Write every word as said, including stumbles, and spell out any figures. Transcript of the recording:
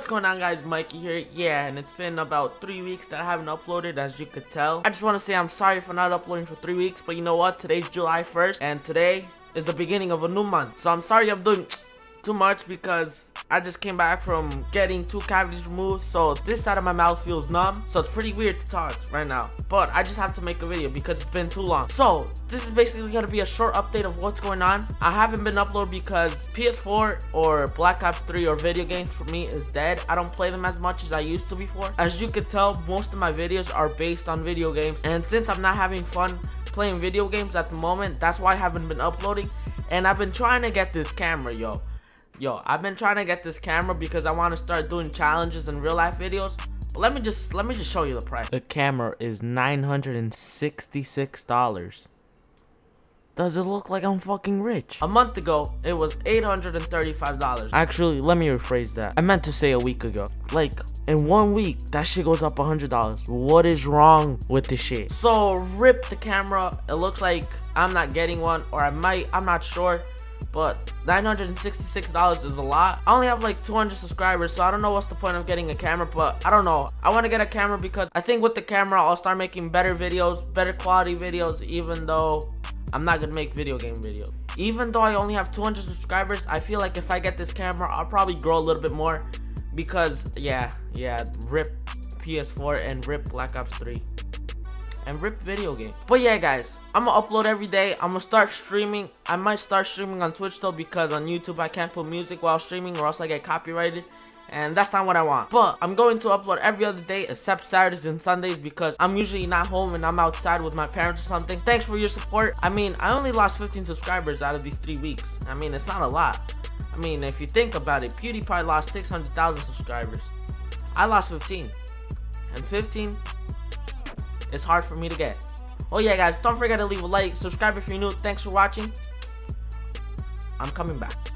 What's going on, guys? Mikey here. Yeah, and it's been about three weeks that I haven't uploaded, as you could tell. I just want to say I'm sorry for not uploading for three weeks, but you know what? Today's July first, and today is the beginning of a new month. So I'm sorry I'm doing too much because I just came back from getting two cavities removed, so this side of my mouth feels numb, so it's pretty weird to talk right now. But I just have to make a video because it's been too long. So this is basically going to be a short update of what's going on. I haven't been uploading because P S four or Black Ops three or video games for me is dead. I don't play them as much as I used to before. As you could tell, most of my videos are based on video games, and since I'm not having fun playing video games at the moment, that's why I haven't been uploading. And I've been trying to get this camera, yo. Yo, I've been trying to get this camera because I want to start doing challenges and real life videos. But let me just let me just show you the price. The camera is nine hundred sixty-six dollars. Does it look like I'm fucking rich? A month ago, it was eight hundred thirty-five dollars. Actually, let me rephrase that. I meant to say a week ago. Like, in one week, that shit goes up one hundred dollars. What is wrong with this shit? So, rip the camera. It looks like I'm not getting one, or I might. I'm not sure. But nine hundred sixty-six dollars is a lot. I only have like two hundred subscribers, so I don't know what's the point of getting a camera, but I don't know. I want to get a camera because I think with the camera, I'll start making better videos, better quality videos, even though I'm not going to make video game videos. Even though I only have two hundred subscribers, I feel like if I get this camera, I'll probably grow a little bit more because, yeah, yeah, rip P S four and rip Black Ops three. And rip video game. But yeah, guys, I'm gonna upload every day. I'm gonna start streaming. I might start streaming on Twitch though, because on YouTube I can't put music while streaming or else I get copyrighted, and that's not what I want. But I'm going to upload every other day except Saturdays and Sundays because I'm usually not home and I'm outside with my parents or something. Thanks for your support. I mean, I only lost fifteen subscribers out of these three weeks. I mean, it's not a lot. I mean, if you think about it, PewDiePie lost six hundred thousand subscribers. I lost fifteen, and fifteen it's hard for me to get. Oh yeah, guys, don't forget to leave a like, subscribe if you're new. Thanks for watching. I'm coming back.